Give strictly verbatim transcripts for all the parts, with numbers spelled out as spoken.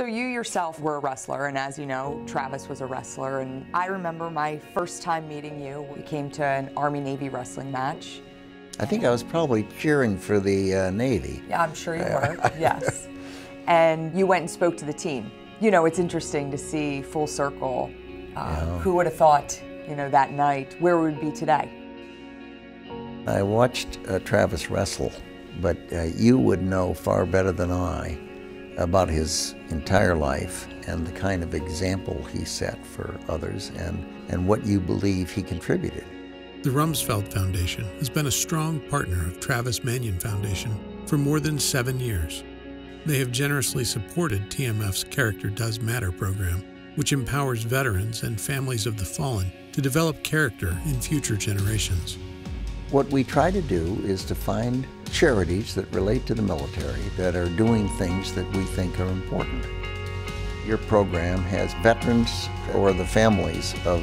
So you yourself were a wrestler, and as you know, Travis was a wrestler, and I remember my first time meeting you. We came to an Army-Navy wrestling match. I think I was probably cheering for the uh, Navy. Yeah, I'm sure you were, yes. And you went and spoke to the team. You know, it's interesting to see full circle. Uh, yeah. Who would have thought, you know, that night, where we would be today? I watched uh, Travis wrestle, but uh, you would know far better than I about his entire life and the kind of example he set for others and, and what you believe he contributed. The Rumsfeld Foundation has been a strong partner of Travis Manion Foundation for more than seven years. They have generously supported T M F's Character Does Matter program, which empowers veterans and families of the fallen to develop character in future generations. What we try to do is to find charities that relate to the military that are doing things that we think are important. Your program has veterans or the families of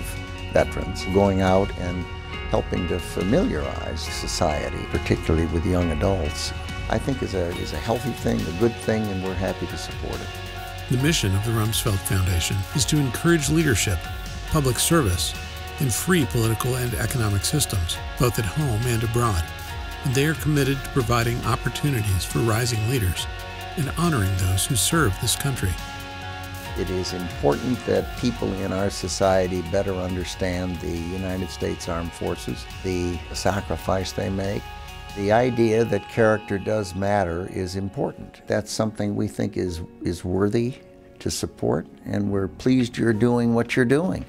veterans going out and helping to familiarize society, particularly with young adults, I think is a, is a healthy thing, a good thing, and we're happy to support it. The mission of the Rumsfeld Foundation is to encourage leadership, public service, and free political and economic systems, both at home and abroad. And they are committed to providing opportunities for rising leaders and honoring those who serve this country. It is important that people in our society better understand the United States Armed Forces, the sacrifice they make. The idea that character does matter is important. That's something we think is, is worthy to support, and we're pleased you're doing what you're doing.